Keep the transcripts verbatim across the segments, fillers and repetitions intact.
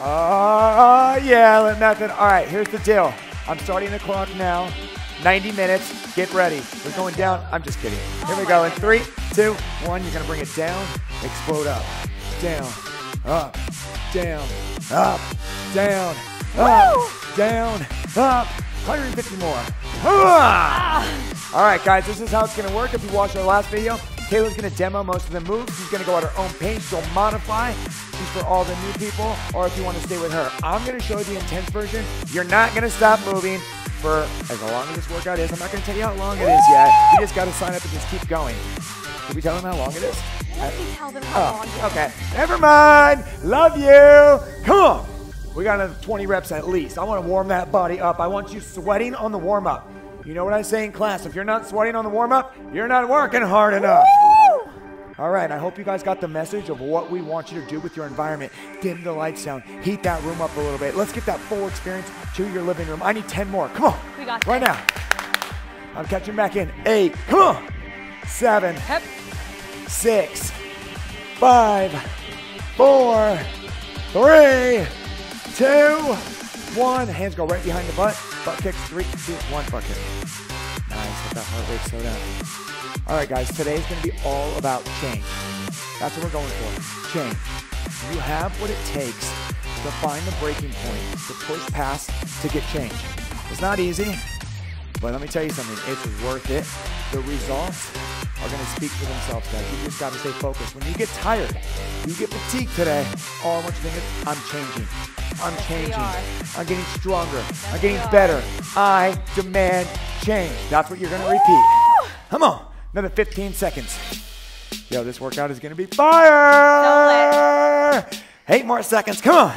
Uh, yeah, L I T Method. All right, here's the deal. I'm starting the clock now. ninety minutes, get ready. We're going down, I'm just kidding. Here we go, in three, two, one. You're gonna bring it down, explode up. Down, up, down, up, down, up, down, up. one hundred fifty more. Ah. All right, guys, this is how it's gonna work. If you watched our last video, Taylor's gonna demo most of the moves. She's gonna go at her own pace, she'll modify. She's for all the new people, or if you wanna stay with her. I'm gonna show you the intense version. You're not gonna stop moving for as long as this workout is. I'm not gonna tell you how long it is yet. You just gotta sign up and just keep going. Did we tell them how long it is? Let me tell them how long it is. Okay, never mind. Love you. Come on. We got another twenty reps at least. I wanna warm that body up. I want you sweating on the warm up. You know what I say in class, if you're not sweating on the warm up, you're not working hard enough. Woo! All right, I hope you guys got the message of what we want you to do with your environment. Dim the lights down, heat that room up a little bit. Let's get that full experience to your living room. I need ten more, come on, we got right this. Now. I'm catching back in, eight, come on. Seven, yep. Six, five, four, three, two, one. Hands go right behind the butt. Butt kicks, three, two, one, butt kick. Nice, let that heart rate slow down. All right, guys, today's gonna be all about change. That's what we're going for, change. You have what it takes to find the breaking point, to push past, to get change. It's not easy, but let me tell you something, it's worth it. The results are gonna speak for themselves, guys. You just gotta stay focused. When you get tired, you get fatigued today, all I want you to think is, I'm changing. I'm changing. I'm getting stronger. I'm getting better. I demand change. That's what you're gonna repeat. Come on, another fifteen seconds. Yo, this workout is gonna be fire! Eight more seconds, come on.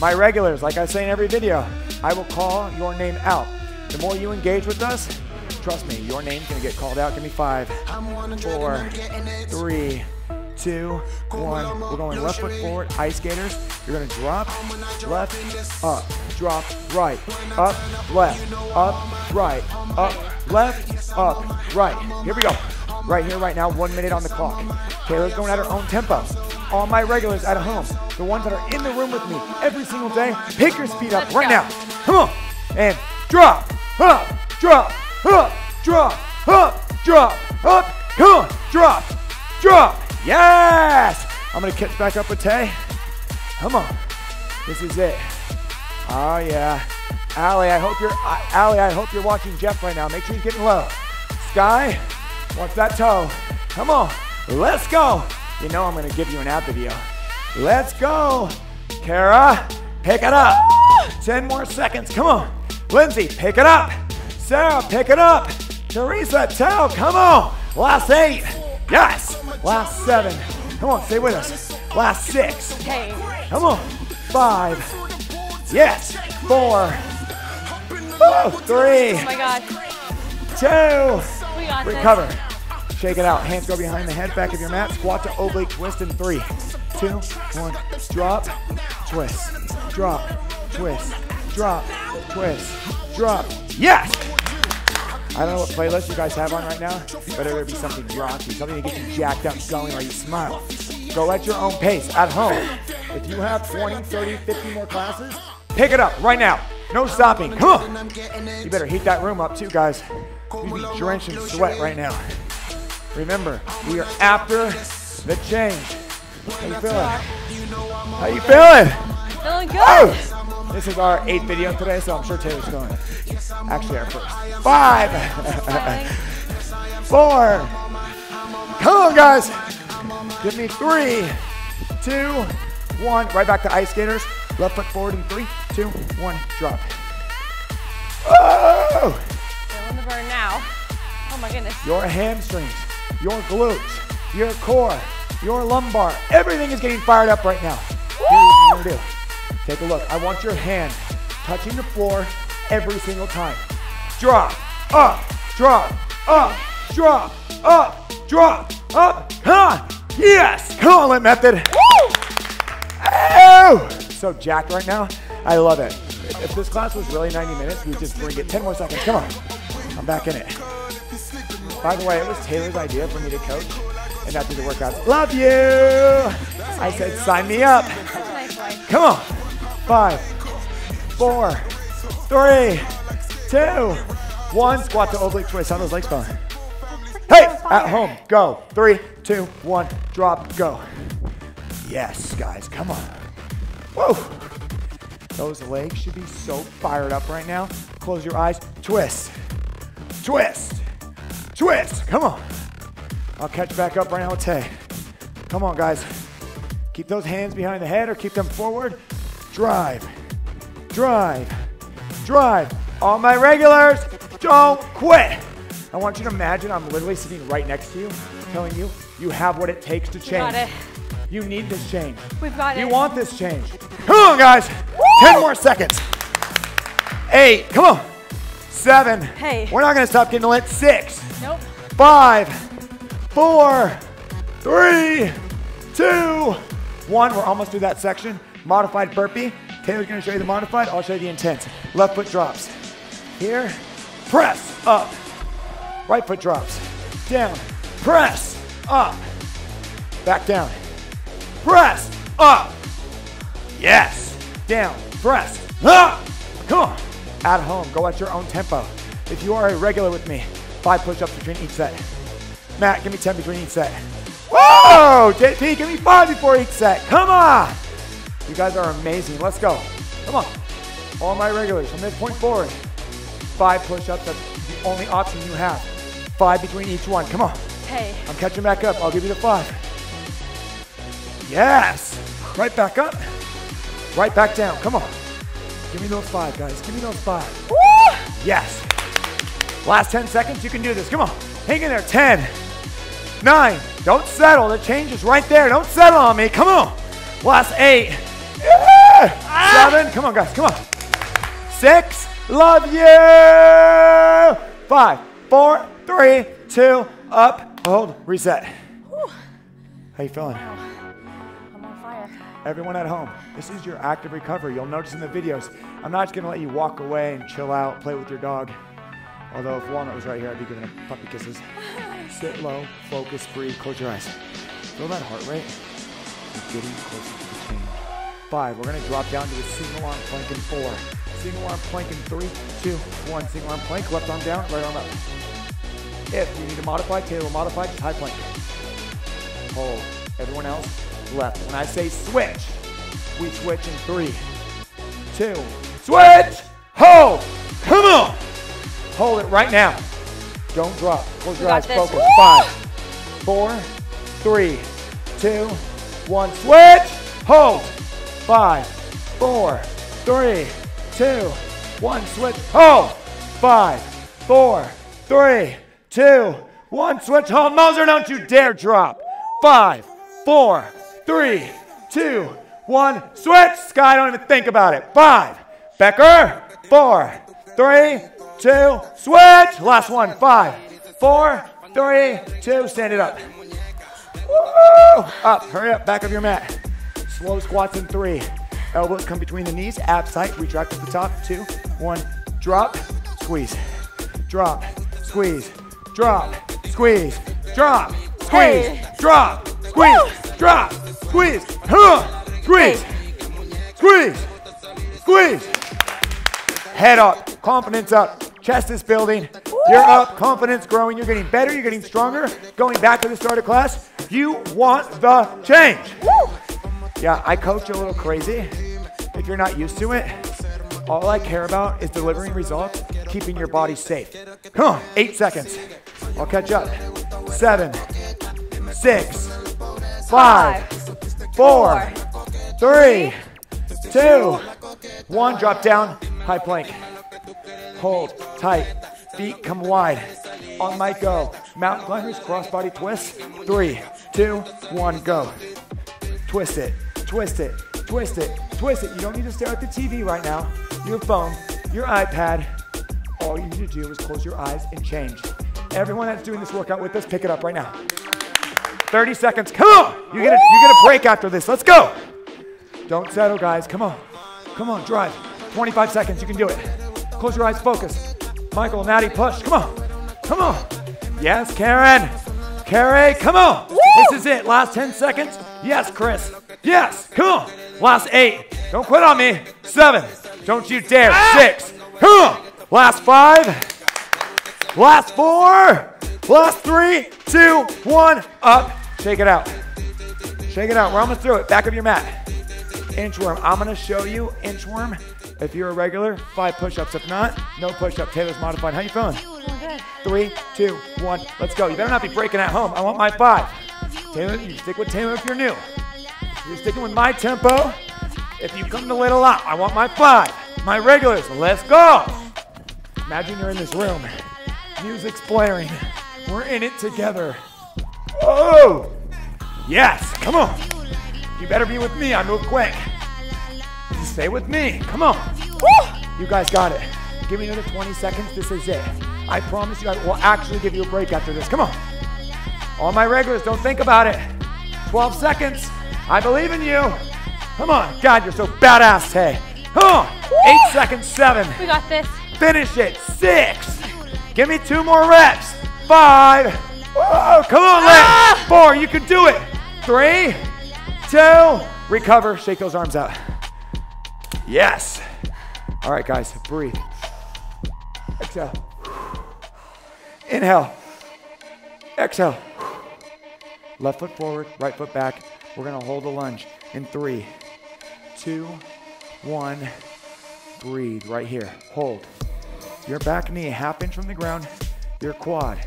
My regulars, like I say in every video, I will call your name out. The more you engage with us, trust me, your name's gonna get called out. Give me five, four, three, two, one. We're going left foot forward, ice skaters. You're gonna drop, left, up, drop, right, up, left, up, right, up, left, up, right. Here we go. Right here, right now, one minute on the clock. Taylor's going at her own tempo. All my regulars at home, the ones that are in the room with me every single day, pick your speed up right now. Come on, and drop, up, drop, up, drop, up, drop, up, come on, drop, drop. Yes! I'm gonna catch back up with Tay. Come on, this is it. Oh yeah, Allie. I hope you're Allie. I hope you're watching Jeff right now. Make sure he's getting low. Sky, watch that toe. Come on, let's go. You know I'm gonna give you an ab video. Let's go, Kara. Pick it up. Ten more seconds. Come on, Lindsay. Pick it up. Sarah, pick it up. Teresa, toe. Come on. Last eight. Yes. Last seven. Come on, stay with us. Last six. Hey. Come on. Five. Yes. Four. Oh, three. Oh my God. Two. We got this. Recover. Shake it out. Hands go behind the head, back of your mat. Squat to oblique twist in three, two, one. Drop, twist, drop, twist, drop, twist, drop. Yes. I don't know what playlist you guys have on right now, but it would be something rocky, something to get you jacked up, going while you smile. Go at your own pace, at home. If you have twenty, thirty, fifty more classes, pick it up right now. No stopping, come on. You better heat that room up too, guys. You'd be drenched in sweat right now. Remember, we are after the change. How you feeling? How you feeling? Feeling good. Oh! This is our eighth video today, so I'm sure Taylor's going. Actually, our first. Five. Four. Come on, guys. Give me three, two, one. Right back to ice skaters. Left foot forward in three, two, one. Drop. Oh! Feeling the burn now. Oh my goodness. Your hamstrings, your glutes, your core, your lumbar. Everything is getting fired up right now. Woo! Here's what you're gonna do. Take a look. I want your hand touching the floor every single time. Drop, up, drop, up, drop, up, drop, up. Come on. Yes. Come on, L I T Method. Woo! Oh, so jacked right now. I love it. If this class was really ninety minutes, we'd just bring it. ten more seconds. Come on. I'm back in it. By the way, it was Taylor's idea for me to coach and not do the workouts. Love you. I said, sign me up. Come on. five, four, three, two, one. Squat to oblique twist on those legs down. Hey, at home, go. Three, two, one, drop, go. Yes, guys, come on. Whoa. Those legs should be so fired up right now. Close your eyes, twist, twist, twist. Come on. I'll catch back up right now with Tay. Come on, guys. Keep those hands behind the head or keep them forward. Drive, drive, drive. All my regulars, don't quit. I want you to imagine I'm literally sitting right next to you, telling you, you have what it takes to change. We got it. You need this change. We've got it. You want this change. Come on, guys. Woo! ten more seconds. Eight, come on. Seven. Hey. We're not gonna stop getting lit. Six. Nope. Five, four, three, two, one. We're almost through that section. Modified burpee. Taylor's gonna show you the modified. I'll show you the intense. Left foot drops. Here, press up. Right foot drops. Down, press up. Back down, press up. Yes. Down, press up. Come on. At home, go at your own tempo. If you are a regular with me, five push-ups between each set. Matt, give me ten between each set. Whoa! J P, give me five before each set. Come on! You guys are amazing. Let's go. Come on. All my regulars, from this point forward, five push-ups. That's the only option you have. Five between each one. Come on. Hey. I'm catching back up. I'll give you the five. Yes! Right back up. Right back down. Come on. Give me those five, guys. Give me those five. Woo! Yes. Last ten seconds. You can do this. Come on. Hang in there. ten. Nine. Don't settle. The change is right there. Don't settle on me. Come on. Last eight. Yeah. Ah. Seven. Come on, guys. Come on. Six. Love you. Five, four, three, two. Up. Hold. Reset. Whew. How you feeling? Wow. Everyone at home, this is your active recovery. You'll notice in the videos, I'm not just gonna let you walk away and chill out, play with your dog. Although if Walnut was right here, I'd be giving him puppy kisses. Sit low, focus, breathe, close your eyes. Feel that heart rate? You're getting closer to the change. Five, we're gonna drop down to a single arm plank in four. Single arm plank in three, two, one. Single arm plank, left arm down, right arm up. If you need to modify, Taylor modify, just high plank. Hold. Everyone else, left. When I say switch, we switch in three, two, switch, hold. Come on. Hold it right now. Don't drop. Close your eyes, focus. Woo! Five, four, three, two, one. Switch, hold. Five, four, three, two, one. Switch, hold. Five, four, three, two, one. Switch, hold. Moser, don't you dare drop. Five, four, three, two, one, switch. Sky, don't even think about it. Five, Becker, four, three, two, switch. Last one, five, four, three, two, stand it up. Woo! Up, hurry up, back of your mat. Slow squats in three. Elbows come between the knees, abs tight, retract to the top. Two, one, drop, squeeze. Drop, squeeze, drop, squeeze, drop, squeeze, drop, squeeze. Woo! Drop, squeeze, huh, squeeze, squeeze, squeeze. Head up, confidence up, chest is building. You're up, confidence growing. You're getting better, you're getting stronger. Going back to the start of class, you want the change. Woo! Yeah, I coach a little crazy. If you're not used to it, all I care about is delivering results, keeping your body safe. Come on, eight seconds. I'll catch up. Seven, six, Five, four, three, two, one. Drop down, high plank. Hold tight, feet come wide. On my go, mountain climbers, cross body twist. Three, two, one, go. Twist it, twist it, twist it, twist it. You don't need to stare at the T V right now, your phone, your iPad. All you need to do is close your eyes and change. Everyone that's doing this workout with us, pick it up right now. thirty seconds, come on! You get, a, you get a break after this, let's go! Don't settle, guys, come on. Come on, drive. twenty-five seconds, you can do it. Close your eyes, focus. Michael, Natty, push, come on. Come on. Yes, Karen. Carrie, come on. Woo! This is it, last ten seconds. Yes, Chris. Yes, come on. Last eight. Don't quit on me. Seven. Don't you dare. Six. Last five. Last four. Last three, two, one. Up. Shake it out. Shake it out. We're almost through it. Back of your mat. Inchworm. I'm going to show you inchworm. If you're a regular, five push-ups. If not, no push-up. Taylor's modified. How you feeling? Three, two, one. Let's go. You better not be breaking at home. I want my five. Taylor, you stick with Taylor if you're new. You're sticking with my tempo. If you come to Lit a lot, I want my five. My regulars, let's go. Imagine you're in this room. Music's blaring. We're in it together. Oh, yes, come on. You better be with me, I move quick. You stay with me, come on. Woo! You guys got it. Give me another twenty seconds, this is it. I promise you I will actually give you a break after this, come on. All my regulars, don't think about it. twelve seconds, I believe in you. Come on, God, you're so badass, hey. Come on, eight seconds, seven. We got this. Finish it, six. Give me two more reps, five. Whoa, come on, Lit. Ah! Four, you can do it. Three, two, recover, shake those arms out. Yes. All right, guys, breathe. Exhale. Inhale. Exhale. Left foot forward, right foot back. We're gonna hold a lunge in three, two, one. Breathe right here, hold. Your back knee, half inch from the ground, your quad,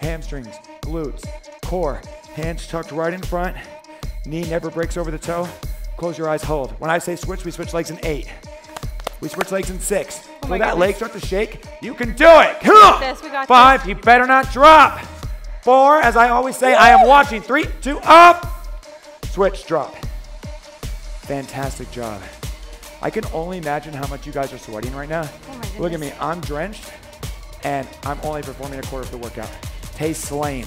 hamstrings, glutes, core, hands tucked right in front, knee never breaks over the toe, close your eyes, hold. When I say switch, we switch legs in eight. We switch legs in six. Oh when that goodness. Leg starts to shake, you can do it. Come on. This, we got five, this. You better not drop. Four, as I always say, I am watching. Three, two, up. Switch, drop. Fantastic job. I can only imagine how much you guys are sweating right now. Oh look at me, I'm drenched and I'm only performing a quarter of the workout. Taste slain.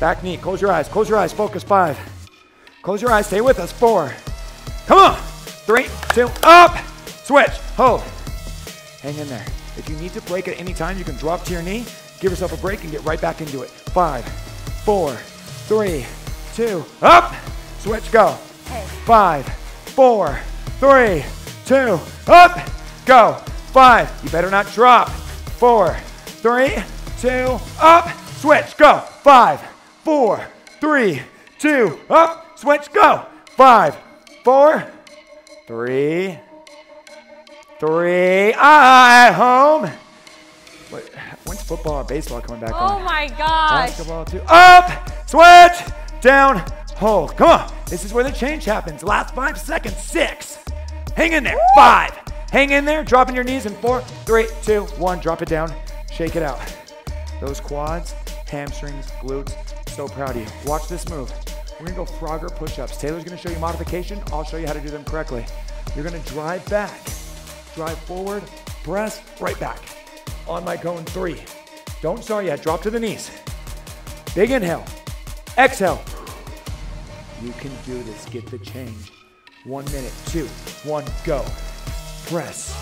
Back knee, close your eyes, close your eyes, focus, five. Close your eyes, stay with us, four. Come on, three, two, up, switch, hold. Hang in there. If you need to break at any time, you can drop to your knee, give yourself a break and get right back into it. Five, four, three, two, up, switch, go. Hey. Five, four, three, two, up, go. Five, you better not drop. Four, three, two, up, switch, go. Five, four, three, two, up, switch, go. Five, four, three, three, I at home. Wait, when's football or baseball coming back on? Oh my gosh. Basketball too. Up, switch, down, hold. Come on, this is where the change happens. Last five seconds, six. Hang in there, five. Hang in there, dropping your knees in four, three, two, one. Drop it down, shake it out. Those quads, hamstrings, glutes, so proud of you. Watch this move. We're gonna go Frogger push-ups. Taylor's gonna show you modification. I'll show you how to do them correctly. You're gonna drive back, drive forward, press, right back. On my cone, three. Don't start yet, drop to the knees. Big inhale, exhale. You can do this, get the change. One minute, two, one, go. Press,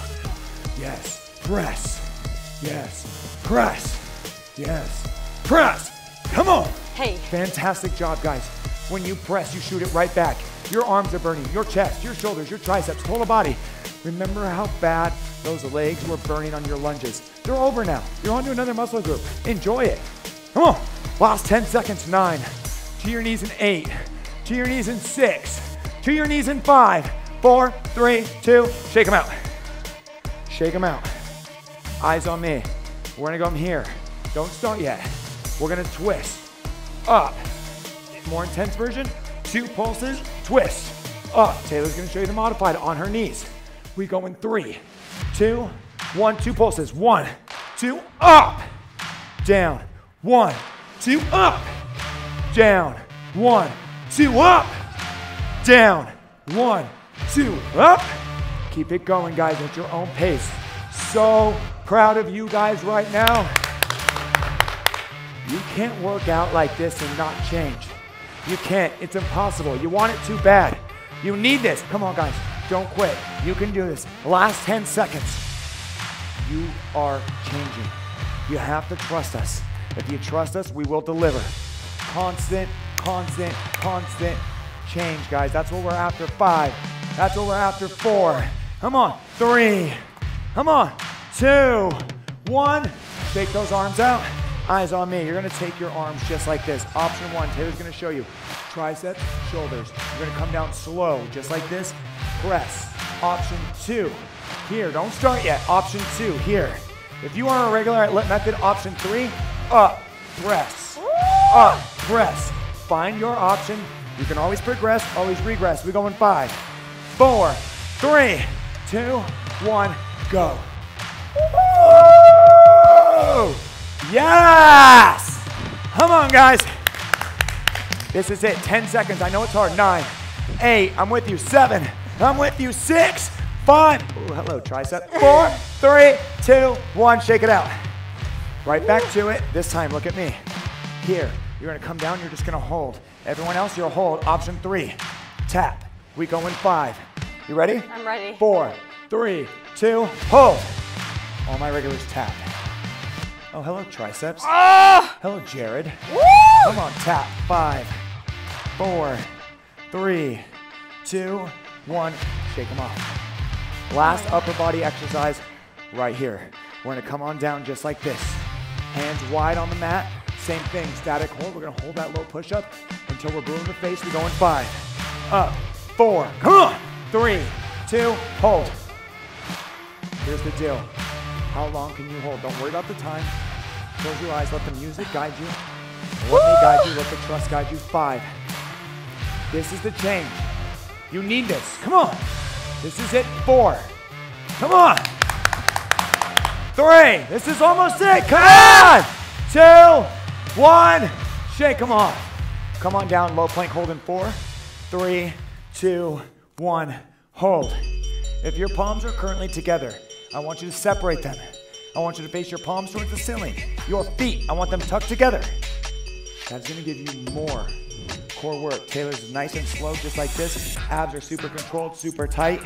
yes, press, yes, press, yes, press. Come on. Hey. Fantastic job, guys. When you press, you shoot it right back. Your arms are burning, your chest, your shoulders, your triceps, total body. Remember how bad those legs were burning on your lunges. They're over now. You're on to another muscle group. Enjoy it. Come on. Last ten seconds, nine. To your knees in eight. To your knees in six. To your knees in five. Four, three, two. Shake them out. Shake them out. Eyes on me. We're gonna come here. Don't start yet. We're gonna twist. Up. More intense version. Two pulses. Twist. Up. Taylor's gonna show you the modified on her knees. We go in three, two, one, two pulses. One, two, up, down. One, two, up, down. One, two, up, down. One, two, up. Keep it going, guys, at your own pace. So proud of you guys right now. You can't work out like this and not change. You can't. It's impossible. You want it too bad. You need this. Come on, guys. Don't quit. You can do this. Last ten seconds. You are changing. You have to trust us. If you trust us, we will deliver. Constant, constant, constant change, guys. That's what we're after. Five. That's what we're after, four. Come on, three. Come on, two, one. Take those arms out, eyes on me. You're gonna take your arms just like this. Option one, Taylor's gonna show you. Triceps, shoulders. You're gonna come down slow, just like this. Press, option two. Here, don't start yet, option two, here. If you are a regular at L I T Method, option three, up, press, up, press. Find your option. You can always progress, always regress. We go in five, four, three, two, one, go. Woo! Yes! Come on, guys. This is it, ten seconds. I know it's hard. Nine, eight, I'm with you. Seven, I'm with you. Six, five, ooh, hello, tricep. Four, three, two, one, shake it out. Right back to it. This time, look at me. Here, you're gonna come down, you're just gonna hold. Everyone else, you'll hold. Option three, tap. We go in five. You ready? I'm ready. Four, three, two, hold. All my regulars tap. Oh, hello, triceps. Oh! Hello, Jared. Woo! Come on, tap. Five, four, three, two, one. Shake them off. Last oh upper body exercise right here. We're gonna come on down just like this. Hands wide on the mat. Same thing, static hold. We're gonna hold that low push-up until we're blue in the face. We go in five, up, four, come on, three, two, hold. Here's the deal. How long can you hold? Don't worry about the time. Close your eyes, let the music guide you. Let me guide you, let the trust guide you. Five. This is the change. You need this, come on. This is it, four. Come on. Three, this is almost it, come on. Two. One, shake them off. Come on down, low plank hold in four, three, two, one, hold. If your palms are currently together, I want you to separate them. I want you to face your palms towards the ceiling. Your feet, I want them tucked together. That's gonna give you more core work. Taylor's is nice and slow, just like this. Abs are super controlled, super tight.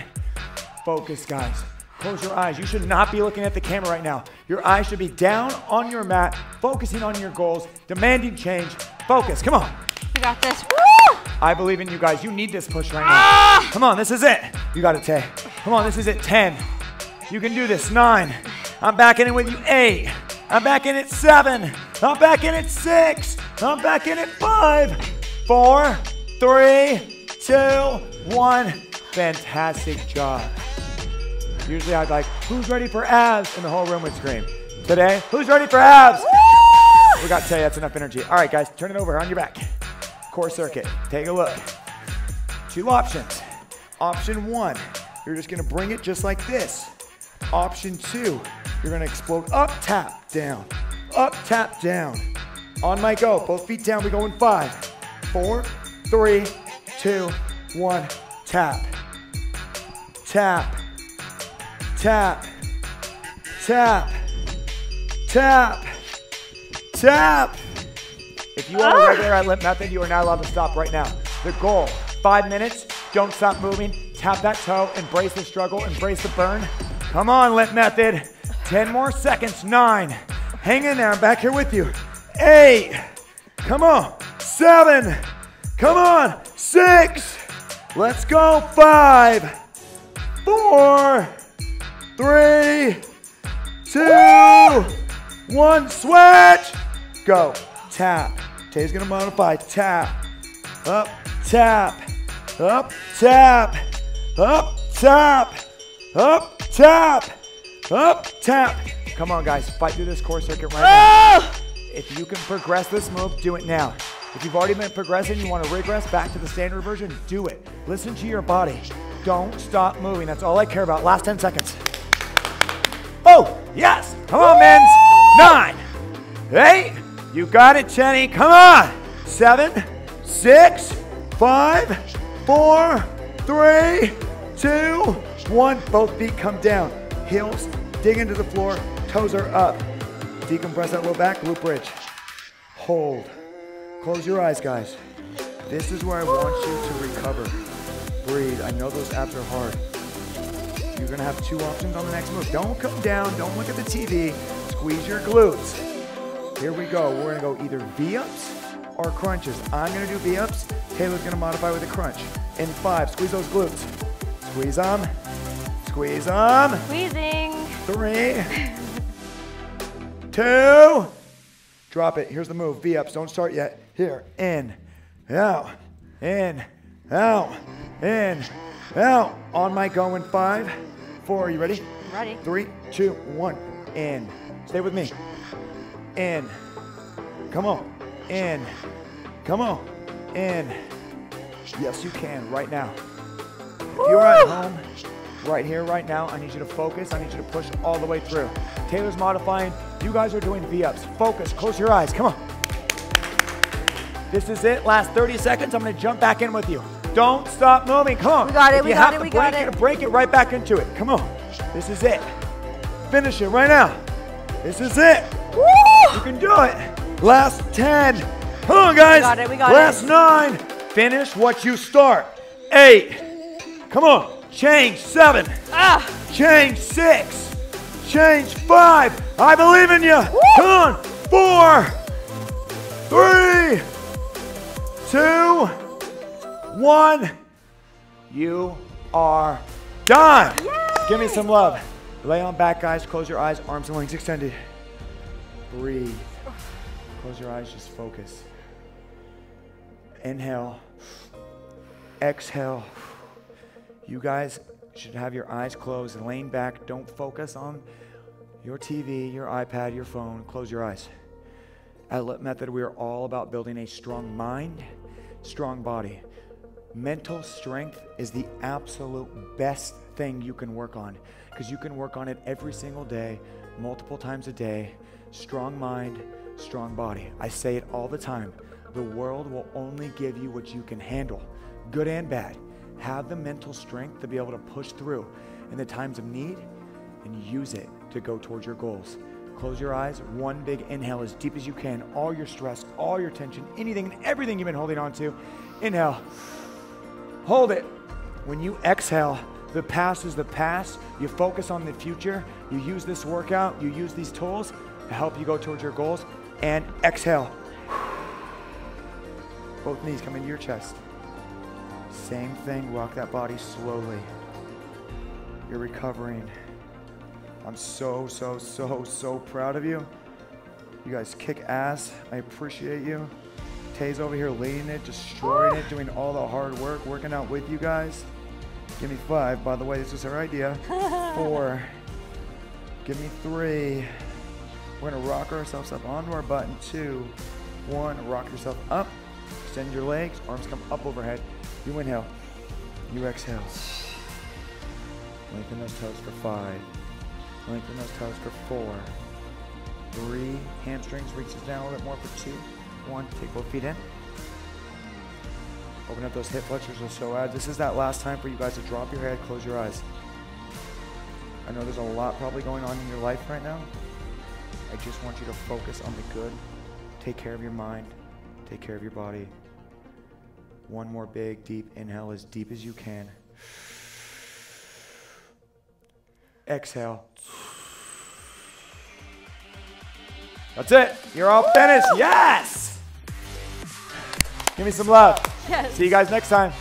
Focus, guys. Close your eyes. You should not be looking at the camera right now. Your eyes should be down on your mat, focusing on your goals, demanding change. Focus, come on. You got this. Woo! I believe in you guys. You need this push right now. Ah! Come on, this is it. You got it, Tay. Come on, this is it. ten. You can do this. nine. I'm back in it with you. eight. I'm back in it. seven. I'm back in it. six. I'm back in it. five. four, three, two, one. Fantastic job. Usually I'd like, who's ready for abs? And the whole room would scream. Today, who's ready for abs? Woo! We got Tay, that's enough energy. All right, guys, turn it over on your back. Core circuit, take a look. Two options. Option one, you're just gonna bring it just like this. Option two, you're gonna explode up, tap, down. Up, tap, down. On my go, both feet down, we go in five, four, three, two, one, tap, tap. Tap, tap, tap, tap. If you are a regular at L I T Method, you are not allowed to stop right now. The goal, five minutes, don't stop moving, tap that toe, embrace the struggle, embrace the burn. Come on, L I T Method. ten more seconds, nine. Hang in there, I'm back here with you. eight, come on, seven, come on, six. Let's go, five, four, three, two, one, switch, go, tap. Tay's gonna modify, tap, up, tap, up, tap, up, tap, up, tap, up, tap. Come on, guys, fight through this core circuit right now. If you can progress this move, do it now. If you've already been progressing, you wanna regress back to the standard version, do it. Listen to your body. Don't stop moving, that's all I care about. Last ten seconds. Oh, yes, come on, men's. Nine, eight, you got it, Chenny, come on. Seven, six, five, four, three, two, one. Both feet come down. Heels dig into the floor, toes are up. Decompress that low back, loop bridge. Hold, close your eyes, guys. This is where I want you to recover. Breathe, I know those abs are hard. You're gonna have two options on the next move. Don't come down, don't look at the T V, squeeze your glutes. Here we go, we're gonna go either V-ups or crunches. I'm gonna do V-ups, Taylor's gonna modify with a crunch. In five, squeeze those glutes. Squeeze them. Squeeze them. Squeezing. Three. Two. Drop it. Here's the move. V-ups. Don't start yet. Here. In. Out. In. Out. In. Out. On my going. Five. Four. Are you ready? Ready. Three. Two. One. In. Stay with me. In. Come on. In. Come on. In. Yes, you can. Right now. If you're at home, right here, right now, I need you to focus. I need you to push all the way through. Taylor's modifying. You guys are doing V-ups. Focus. Close your eyes. Come on. This is it. Last thirty seconds. I'm going to jump back in with you. Don't stop moving. Come on. We got it. If we got it. We got it. You're going to break it right back into it. Come on. This is it. Finish it right now. This is it. Woo! You can do it. Last ten. Come on, guys. We got it. We got it. Last nine. Finish what you start. Eight. Come on, change seven, ah. change six, change five. I believe in you. Woo. Come on, four, three, two, one. You are done. Yay. Give me some love. Lay on back, guys. Close your eyes, arms and legs extended. Breathe. Close your eyes, just focus. Inhale, exhale. You guys should have your eyes closed and lean back. Don't focus on your T V, your iPad, your phone. Close your eyes. At L I T Method, we are all about building a strong mind, strong body. Mental strength is the absolute best thing you can work on because you can work on it every single day, multiple times a day. Strong mind, strong body. I say it all the time. The world will only give you what you can handle, good and bad. Have the mental strength to be able to push through in the times of need and use it to go towards your goals. Close your eyes. One big inhale as deep as you can. All your stress, all your tension, anything and everything you've been holding on to. Inhale. Hold it. When you exhale, the past is the past. You focus on the future. You use this workout. You use these tools to help you go towards your goals. And exhale. Both knees come into your chest. Same thing, rock that body slowly. You're recovering. I'm so, so, so, so proud of you. You guys kick ass. I appreciate you. Tay's over here leading it, destroying it, doing all the hard work, working out with you guys. Give me five, by the way, this was her idea. Four. Give me three. We're gonna rock ourselves up onto our button. Two, one, rock yourself up. Extend your legs, arms come up overhead. You inhale, you exhale. Lengthen those toes for five. Lengthen those toes for four. Three, hamstrings reaches down a little bit more for two. One, take both feet in. Open up those hip flexors or psoas. This is that last time for you guys to drop your head, close your eyes. I know there's a lot probably going on in your life right now. I just want you to focus on the good. Take care of your mind, take care of your body. One more big, deep inhale as deep as you can. Exhale. That's it. You're all finished. Yes. Give me some love. Yes. See you guys next time.